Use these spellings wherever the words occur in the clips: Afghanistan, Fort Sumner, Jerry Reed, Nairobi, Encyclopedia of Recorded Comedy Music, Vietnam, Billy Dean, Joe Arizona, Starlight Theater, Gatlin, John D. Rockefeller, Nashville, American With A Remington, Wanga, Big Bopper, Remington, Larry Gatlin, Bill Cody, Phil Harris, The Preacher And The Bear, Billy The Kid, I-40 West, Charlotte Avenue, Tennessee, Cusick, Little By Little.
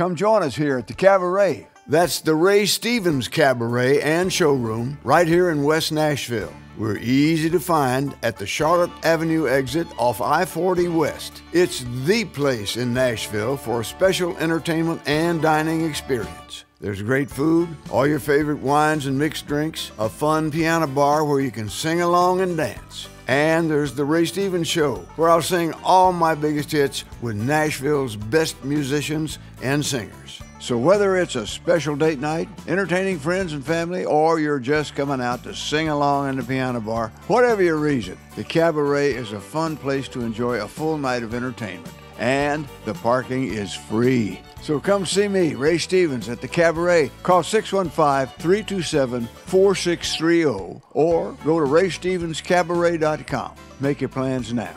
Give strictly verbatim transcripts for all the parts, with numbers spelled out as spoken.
come join us here at the CabaRay. That's the Ray Stevens Cabaret and Showroom right here in West Nashville. We're easy to find at the Charlotte Avenue exit off I forty West. It's the place in Nashville for a special entertainment and dining experience. There's great food, all your favorite wines and mixed drinks, a fun piano bar where you can sing along and dance. And there's the Ray Stevens Show, where I'll sing all my biggest hits with Nashville's best musicians and singers. So whether it's a special date night, entertaining friends and family, or you're just coming out to sing along in the piano bar, whatever your reason, the CabaRay is a fun place to enjoy a full night of entertainment. And the parking is free. So come see me, Ray Stevens, at the CabaRay. Call six one five, three two seven, four six three zero or go to ray stevens cabaret dot com. Make your plans now.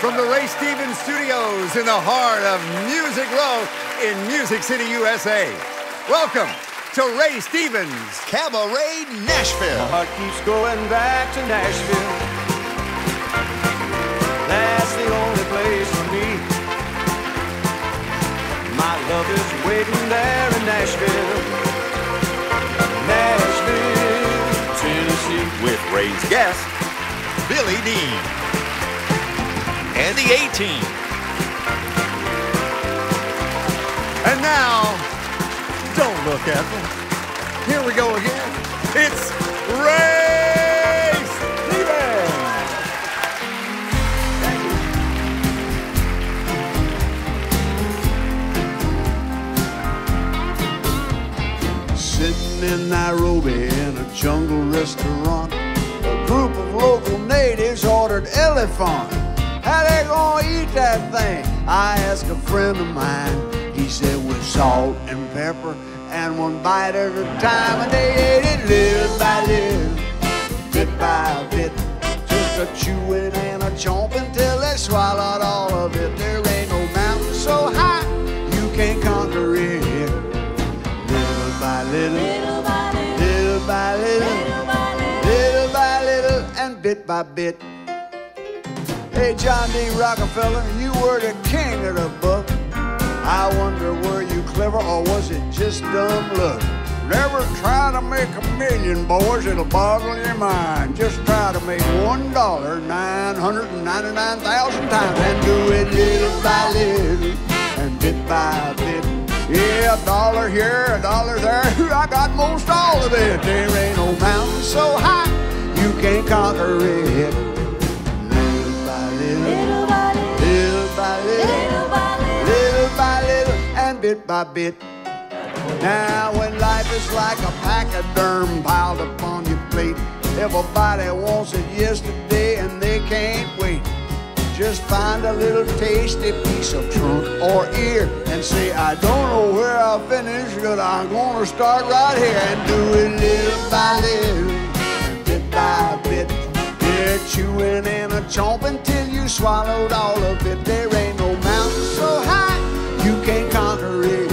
From the Ray Stevens Studios in the heart of Music Row in Music City, U S A, welcome to Ray Stevens CabaRay Nashville. My heart keeps going back to Nashville. That's the only place for me. My love is waiting there in Nashville. Nashville, Tennessee. With Ray's guest, Billy Dean. And the A-Team. And now, don't look at me. Here we go again. It's Ray! Sitting in Nairobi in a jungle restaurant, a group of local natives ordered elephant. How they gonna eat that thing? I asked a friend of mine. He said with salt and pepper and one bite at a time. And they ate it little by little, bit by bit. Just a chewing and a chomping till they swallowed all of it. There ain't no mountain so high you can't conquer it. Little, little by little, little by little, little by little, little by little, and bit by bit. Hey, John D. Rockefeller, you were the king of the book. I wonder, were you clever or was it just dumb luck? Never try to make a million, boys, it'll boggle your mind. Just try to make one dollar nine hundred and ninety-nine thousand times and do it little by little and bit by bit. Yeah, a dollar here, a dollar there, I got most all of it. There ain't no mountain so high, you can't conquer it. Little by little, little by little, little by little, little by little, little by little, and bit by bit. Now when life is like a pachyderm piled upon your plate, everybody wants it yesterday and they can't wait. Just find a little tasty piece of trunk or ear and say, I don't know where I'll finish, but I'm gonna start right here and do it little by little, bit by bit. Yeah, chewing and a chomping till you swallowed all of it. There ain't no mountain so high you can't conquer it.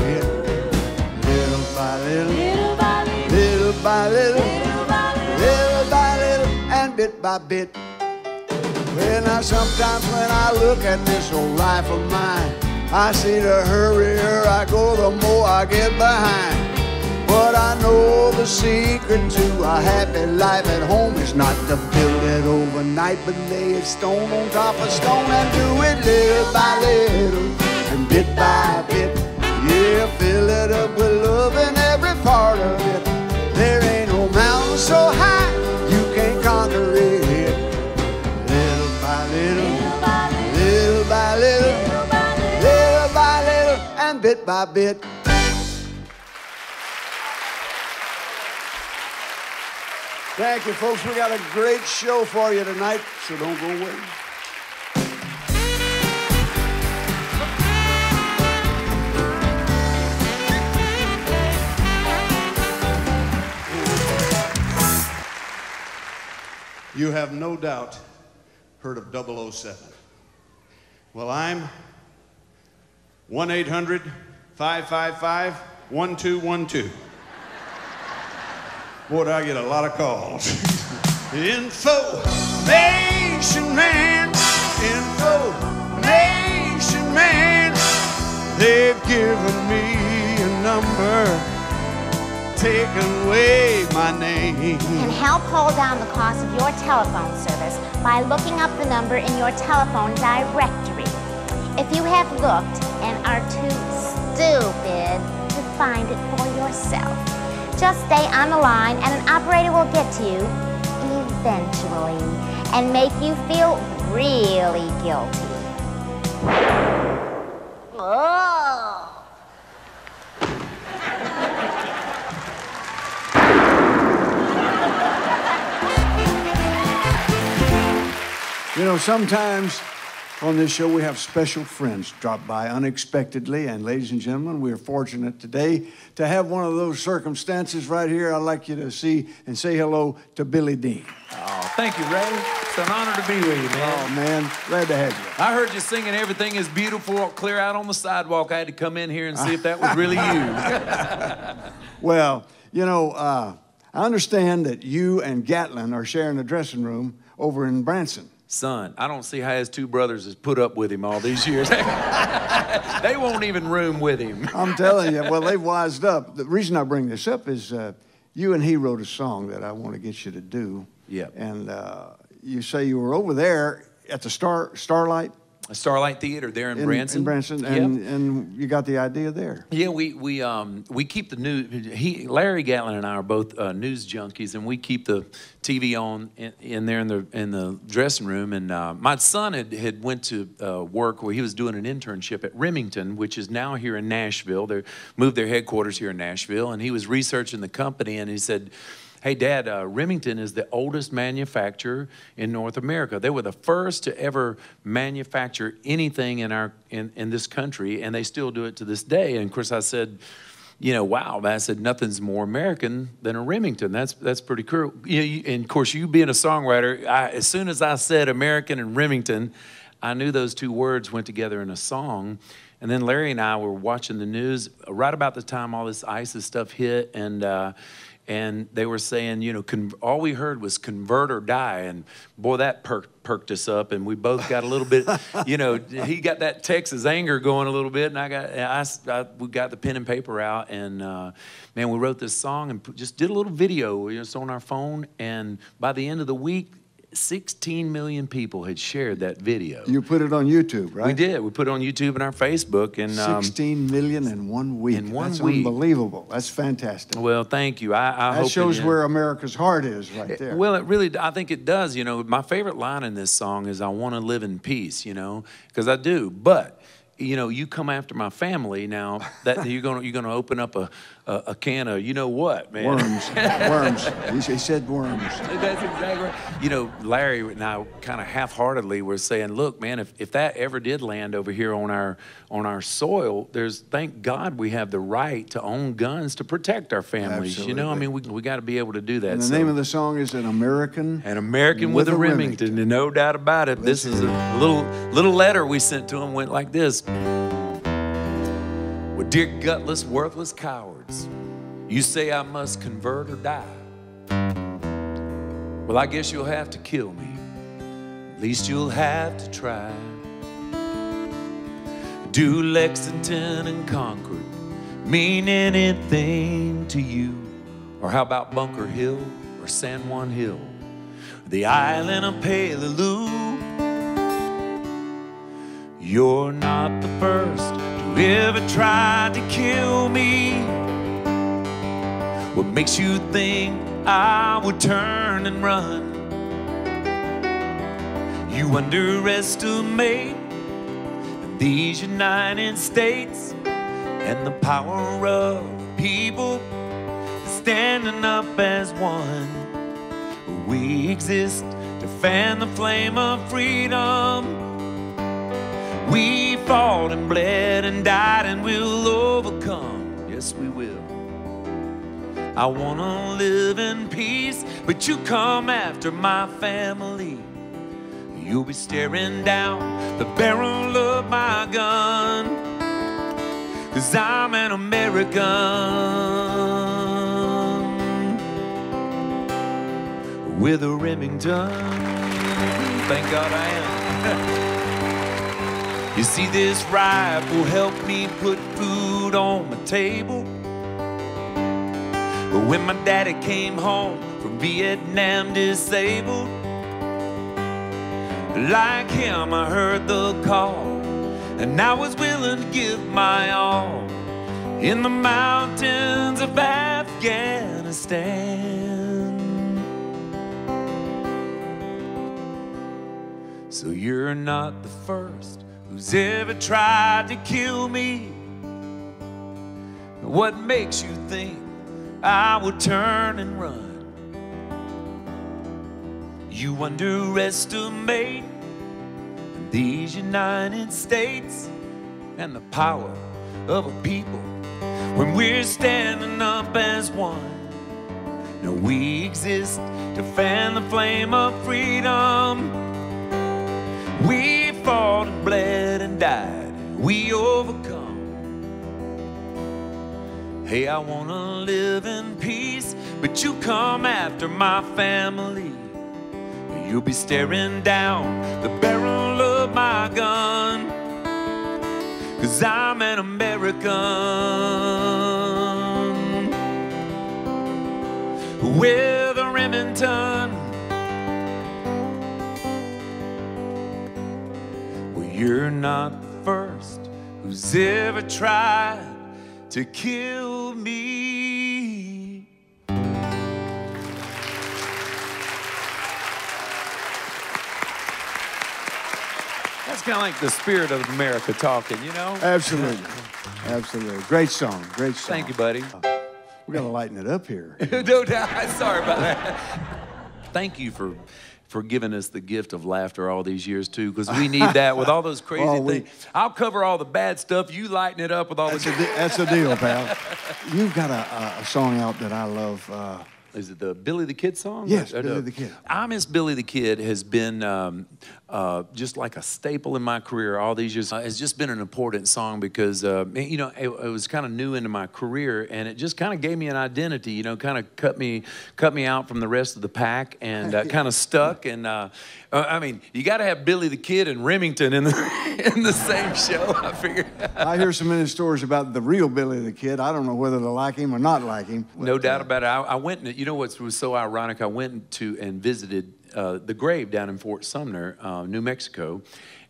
Little by little, little by little, little by little, little by little, little by little, and bit by bit. Well, now sometimes when I look at this old life of mine, I see the hurrier I go, the more I get behind. But I know the secret to a happy life at home is not to build it overnight, but lay it stone on top of stone and do it little by little and bit by bit. Yeah, fill it up with love in every part of it. There ain't no mountain so high you can't conquer it. Little by little, little by little, and bit by bit. Thank you, folks. We got a great show for you tonight, so don't go away. You have no doubt heard of double oh seven. Well, I'm one eight hundred, five five five, one two one two. Boy, do I get a lot of calls. Information man. take away my name. You can help pull down the cost of your telephone service by looking up the number in your telephone directory. If you have looked and are too stupid to find it for yourself, just stay on the line and an operator will get to you eventually and make you feel really guilty. Oh. You know, sometimes on this show we have special friends drop by unexpectedly, and ladies and gentlemen, we are fortunate today to have one of those circumstances right here. I'd like you to see and say hello to Billy Dean. Oh, thank you, Ray. It's an honor to be with you, man. Oh, man, glad to have you. I heard you singing Everything Is Beautiful clear out on the sidewalk. I had to come in here and see if that was really you. Well, you know, uh, I understand that you and Gatlin are sharing a dressing room over in Branson. Son, I don't see how his two brothers has put up with him all these years. They won't even room with him. I'm telling you, well, they've wised up. The reason I bring this up is uh, you and he wrote a song that I want to get you to do. Yeah. And uh, you say you were over there at the Star Starlight? A Starlight Theater there in, in Branson. In Branson, and, yep. and you got the idea there. Yeah, we we um we keep the news. He Larry Gatlin and I are both uh, news junkies, and we keep the T V on in, in there in the in the dressing room. And uh, my son had had went to uh, work where he was doing an internship at Remington, which is now here in Nashville. They moved their headquarters here in Nashville, and he was researching the company, and he said, "Hey, Dad, uh, Remington is the oldest manufacturer in North America. They were the first to ever manufacture anything in our in, in this country, and they still do it to this day." And, of course, I said, you know, wow. I said, nothing's more American than a Remington. That's that's pretty cool. You know, you, and, of course, you being a songwriter, I, as soon as I said American and Remington, I knew those two words went together in a song. And then Larry and I were watching the news right about the time all this ISIS stuff hit, and uh, And they were saying, you know, con all we heard was convert or die. And, boy, that per perked us up. And we both got a little bit, you know, he got that Texas anger going a little bit. And I got, and I, I, we got the pen and paper out. And, uh, man, we wrote this song and just did a little video just on our phone. And by the end of the week, sixteen million people had shared that video. You put it on YouTube, right? We did. We put it on YouTube and our Facebook. And um, sixteen million in one week. In one That's week. Unbelievable. That's fantastic. Well, thank you. I, I that hope shows it, where America's heart is right there. Well, it really, I think it does. You know, my favorite line in this song is, "I want to live in peace," you know, because I do. But, you know, you come after my family now, that you're going you're going to open up a, a, a can of, you know what, man. Worms. Worms. He said worms. That's exactly right. You know, Larry and I kind of half-heartedly were saying, look, man, if, if that ever did land over here on our, on our soil, there's, thank God we have the right to own guns to protect our families. Absolutely. You know, I mean, we, we got to be able to do that. And the so, name of the song is An American. An American with, with a, a Remington. Remington. And no doubt about it. This is a little, little letter we sent to him, went like this. Well, dear gutless, worthless cowards, you say I must convert or die. Well, I guess you'll have to kill me. At least you'll have to try. Do Lexington and Concord mean anything to you? Or how about Bunker Hill or San Juan Hill? The island of Peleliu? You're not the first to ever try to kill me. What makes you think I would turn and run? You underestimate these United States and the power of people standing up as one. We exist to fan the flame of freedom. We fought and bled and died, and we'll overcome. Yes, we will. I want to live in peace, but you come after my family. You'll be staring down the barrel of my gun, 'cause I'm an American with a Remington. Thank God I am. You see, this rifle helped me put food on my table. But when my daddy came home from Vietnam disabled, like him I heard the call, and I was willing to give my all in the mountains of Afghanistan. So you're not the first who's ever tried to kill me. What makes you think I would turn and run? You underestimate these United States and the power of a people when we're standing up as one. Now we exist to fan the flame of freedom. We fought and bled and died, we overcome. Hey, I wanna live in peace, but you come after my family. You'll be staring down the barrel of my gun, 'cause I'm an American with a Remington. Well, you're not the first who's ever tried to kill me. That's kind of like the spirit of America talking, you know? Absolutely. Absolutely. Great song. Great song. Thank you, buddy. Uh, we're going to lighten it up here. No doubt. Sorry about that. Thank you for... for giving us the gift of laughter all these years, too, because we need that with all those crazy well, we, things. I'll cover all the bad stuff. You lighten it up with all the good stuff. That's the deal, pal. You've got a, a song out that I love. Uh, Is it the Billy the Kid song? Yes, or, or Billy no? the Kid. I Miss Billy the Kid has been um, uh, just like a staple in my career all these years. Uh, it's just been an important song because, uh, you know, it, it was kind of new into my career, and it just kind of gave me an identity, you know, kind of cut me cut me out from the rest of the pack and uh, kind of stuck. And, uh, I mean, you got to have Billy the Kid and Remington in the, in the same show, I figured. I hear so many stories about the real Billy the Kid. I don't know whether to like him or not like him. But, no doubt about it. I, I went and you You know what was so ironic? I went to and visited uh, the grave down in Fort Sumner, uh, New Mexico.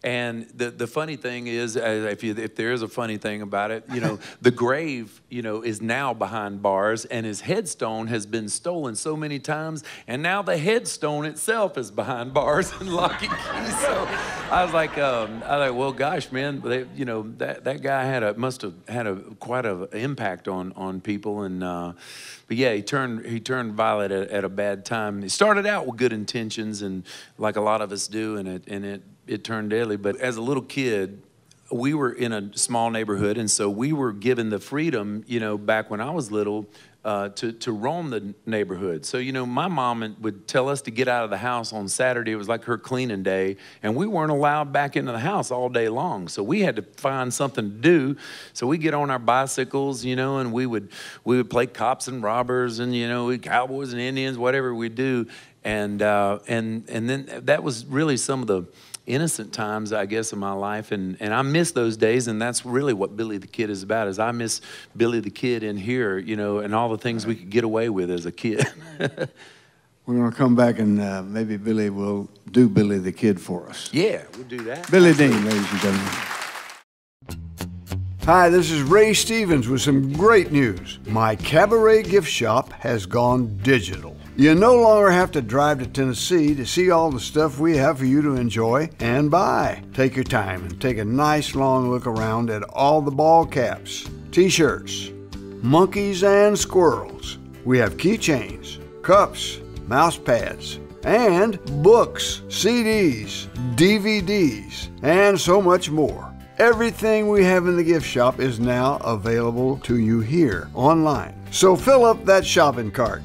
And the, the funny thing is, if, you, if there is a funny thing about it, you know, the grave, you know, is now behind bars, and his headstone has been stolen so many times, and now the headstone itself is behind bars and lock and key. So I was like, um, I was like, well, gosh, man, they, you know, that that guy had a must have had a quite an impact on on people, and uh, but yeah, he turned he turned violent at, at a bad time. He started out with good intentions, and like a lot of us do, and it and it. It turned deadly. But as a little kid, we were in a small neighborhood, and so we were given the freedom, you know, back when I was little, uh, to, to roam the neighborhood. So, you know, my mom would tell us to get out of the house on Saturday. It was like her cleaning day, and we weren't allowed back into the house all day long. So we had to find something to do. So we get on our bicycles, you know, and we would, we would play cops and robbers and, you know, cowboys and Indians, whatever we do. And, uh, and, and then that was really some of the innocent times, I guess, in my life, and and I miss those days, and that's really what Billy the Kid is about. Is I miss Billy the Kid in here, you know, and all the things all right. we could get away with as a kid. We're gonna come back and uh, maybe Billy will do Billy the Kid for us. Yeah, we'll do that. Billy Dean, ladies and gentlemen. Hi, this is Ray Stevens with some great news. My CabaRay gift shop has gone digital. You no longer have to drive to Tennessee to see all the stuff we have for you to enjoy and buy. Take your time and take a nice long look around at all the ball caps, t-shirts, monkeys and squirrels. We have keychains, cups, mouse pads, and books, C Ds, D V Ds, and so much more. Everything we have in the gift shop is now available to you here online. So fill up that shopping cart.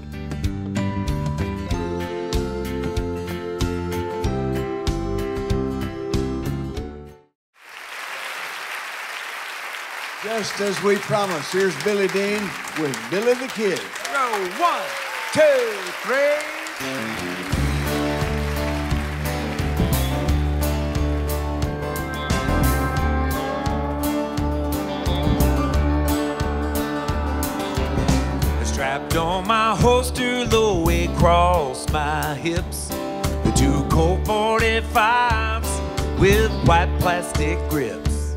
Just as we promised, here's Billy Dean with Billy the Kid. Row one, two, three. Strapped on my holster low across my hips, the two Colt forty-fives with white plastic grips.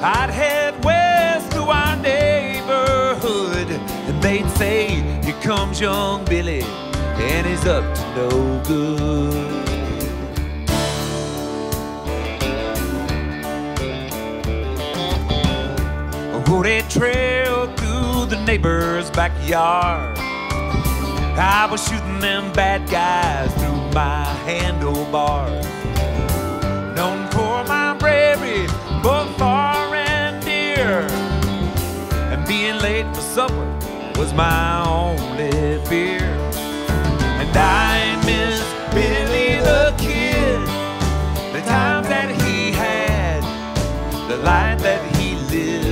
I'd head west to our neighborhood, and they'd say, here comes young Billy, and he's up to no good. They trailed through the neighbor's backyard. I was shooting them bad guys through my handlebars. Known for my bravery, both far and near, and being late for supper was my only fear. And I miss Billy the Kid, the time that he had, the life that he lived.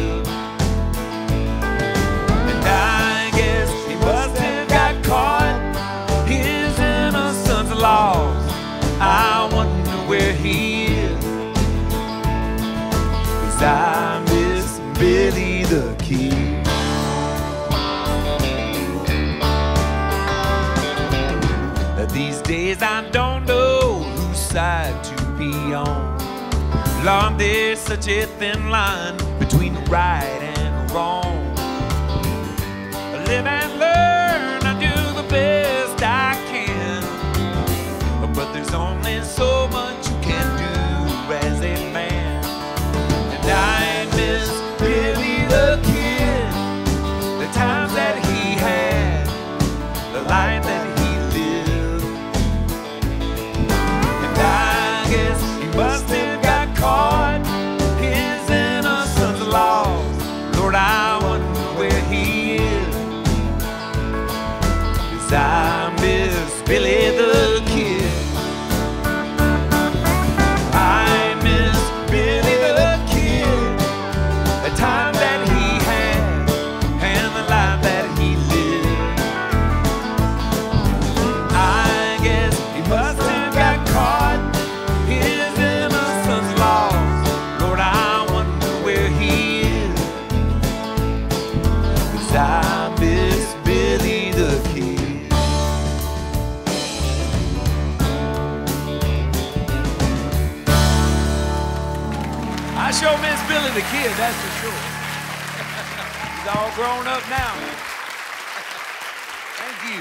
I wonder where he is, 'cause I miss Billy the Kid. These days I don't know whose side to be on. Lord, there's such a thin line between right and wrong. Live and learn, I do the best I can, but there's only so much you can do as a man. And I miss Billy the Kid, the times that he had, the life that he lived. And I guess he must have got caught, his innocence lost. Lord, I wonder where he is, 'cause I miss Billy the Kid. The kid, that's for sure. He's all grown up now. Thank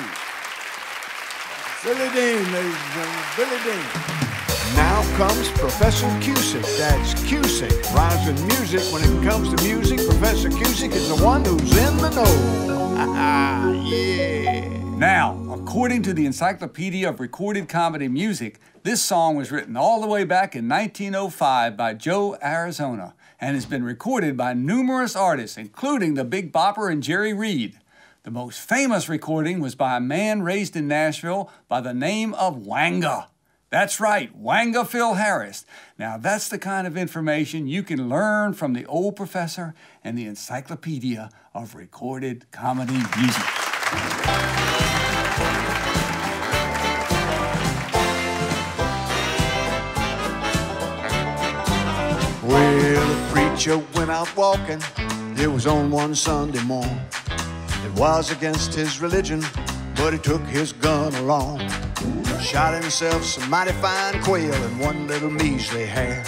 you. Billy Dean, ladies and gentlemen, Billy Dean. Now comes Professor Cusick. That's Cusick, rhymes with music. When it comes to music, Professor Cusick is the one who's in the know. Yeah. Now, according to the Encyclopedia of Recorded Comedy Music, this song was written all the way back in nineteen oh five by Joe Arizona, and has been recorded by numerous artists, including the Big Bopper and Jerry Reed. The most famous recording was by a man raised in Nashville by the name of Wanga. That's right, Wanga Phil Harris. Now that's the kind of information you can learn from the old professor and the Encyclopedia of Recorded Comedy Music. Well, preacher went out walking, it was on one Sunday morn. It was against his religion, but he took his gun along. Shot himself some mighty fine quail and one little measly hare.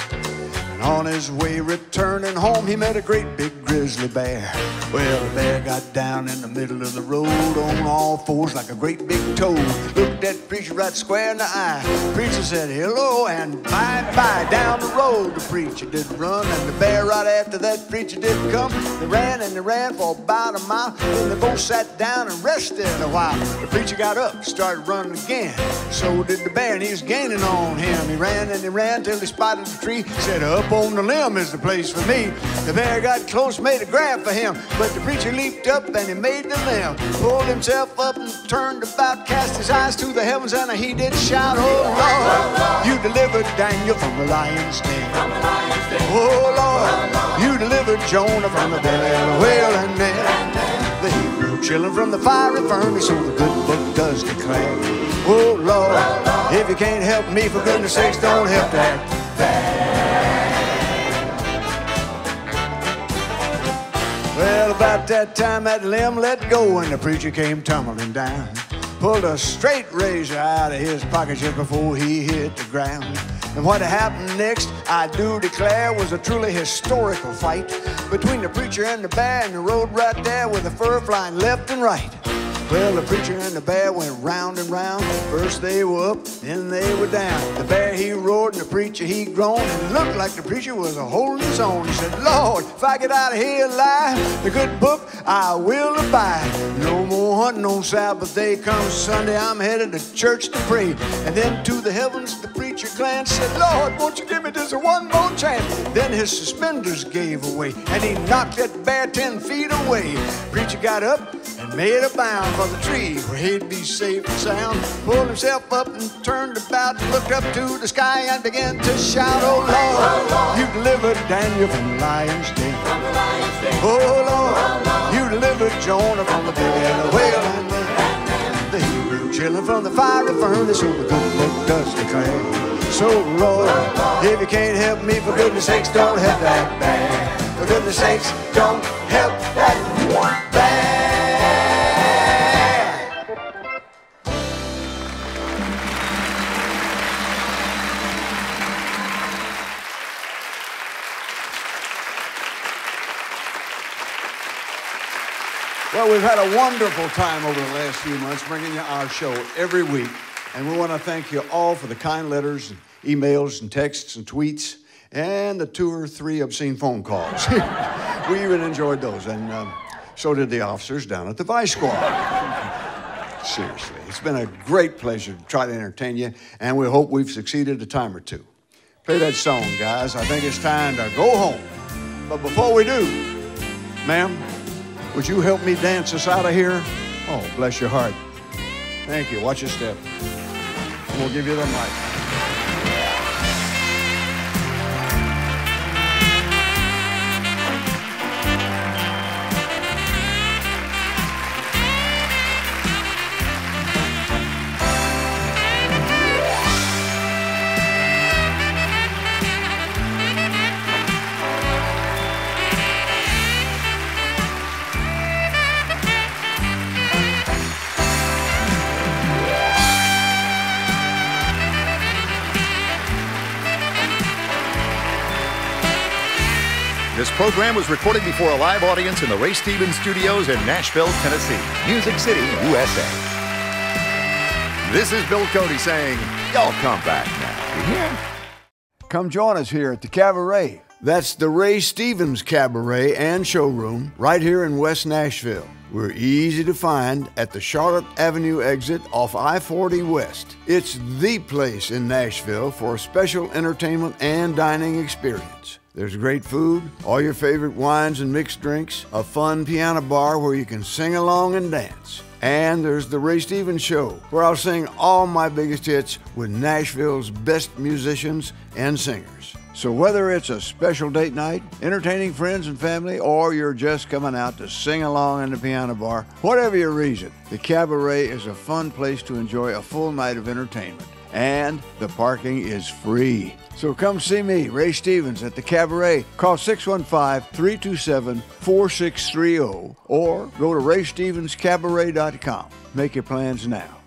And on his way returning home, he met a great big grizzly bear. Well, the bear got down in the middle of the road on all fours like a great big toad. Looked that preacher right square in the eye. Preacher said hello and bye-bye. Down the road the preacher did run, and the bear right after that preacher did come. They ran and they ran for about a mile, and they both sat down and rested a while. The preacher got up, started running again. So did the bear, and he was gaining on him. He ran and he ran till he spotted the tree. He said, up on the limb is the place for me. The bear got close, made a grab for him, but the preacher leaped up and he made the limb. Pulled himself up and turned about, cast his eyes to the heavens, and he did shout, oh Lord, you delivered Daniel from the lion's den. Oh Lord, you delivered Jonah from the belly of the whale, and then the Hebrew children from the fiery furnace, so the good book does declare. Oh Lord, if you can't help me, for goodness sakes, don't help that. Well, about that time that limb let go and the preacher came tumbling down. Pulled a straight razor out of his pocket just before he hit the ground. And what happened next, I do declare, was a truly historical fight between the preacher and the bear in the road right there with the fur flying left and right. Well, the preacher and the bear went round and round. First they were up, then they were down. The bear, he roared, and the preacher, he groaned. It looked like the preacher was a holding his own. He said, Lord, if I get out of here alive, the good book I will abide. No more hunting on Sabbath day. Come Sunday, I'm headed to church to pray. And then to the heavens the preacher glanced, said, Lord, won't you give me just one more chance? Then his suspenders gave away, and he knocked that bear ten feet away. The preacher got up and made a bound for the tree where he'd be safe and sound. Pulled himself up and turned about, looked up to the sky and began to shout, Oh Lord, oh, Lord. You delivered Daniel from the lion's den. Oh Lord, oh, Lord. You delivered Jonah from the belly of the whale and the, and the Hebrew children from the fiery furnace. So the good book does declare. So Lord, oh, Lord, if you can't help me, for goodness sakes, don't help that man. For goodness sakes, don't help that man. Well, we've had a wonderful time over the last few months bringing you our show every week. And we want to thank you all for the kind letters and emails and texts and tweets and the two or three obscene phone calls. We even enjoyed those. And um, so did the officers down at the Vice Squad. Seriously, it's been a great pleasure to try to entertain you. And we hope we've succeeded a time or two. Play that song, guys. I think it's time to go home. But before we do, ma'am, would you help me dance us out of here? Oh, bless your heart. Thank you. Watch your step. And we'll give you the mic. The program was recorded before a live audience in the Ray Stevens Studios in Nashville, Tennessee, Music City, U S A. This is Bill Cody saying, y'all come back now. You hear? Come join us here at the CabaRay. That's the Ray Stevens Cabaret and Showroom right here in West Nashville. We're easy to find at the Charlotte Avenue exit off I forty West. It's the place in Nashville for special entertainment and dining experience. There's great food, all your favorite wines and mixed drinks, a fun piano bar where you can sing along and dance. And there's the Ray Stevens Show, where I'll sing all my biggest hits with Nashville's best musicians and singers. So whether it's a special date night, entertaining friends and family, or you're just coming out to sing along in the piano bar, whatever your reason, the CabaRay is a fun place to enjoy a full night of entertainment. And the parking is free. So come see me, Ray Stevens, at the CabaRay. Call six one five, three two seven, four six three zero or go to ray stevens cabaret dot com. Make your plans now.